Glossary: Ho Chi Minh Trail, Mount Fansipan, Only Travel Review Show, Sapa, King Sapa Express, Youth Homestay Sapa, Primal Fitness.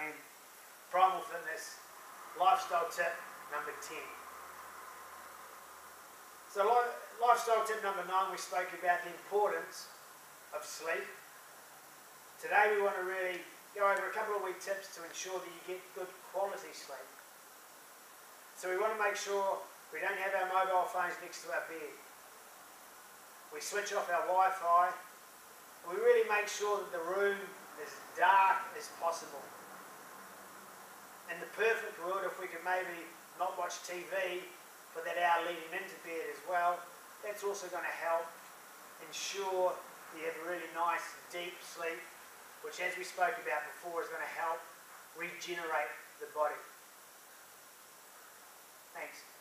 I am Primal Fitness lifestyle tip number 10. So lifestyle tip number 9, we spoke about the importance of sleep. Today we want to really go over a couple of wee tips to ensure that you get good quality sleep. So we want to make sure we don't have our mobile phones next to our bed. We switch off our Wi-Fi. We really make sure that the room is dark as possible. In the perfect world, if we can maybe not watch TV for that hour leading into bed as well, that's also going to help ensure that you have a really nice deep sleep, which, as we spoke about before, is going to help regenerate the body. Thanks.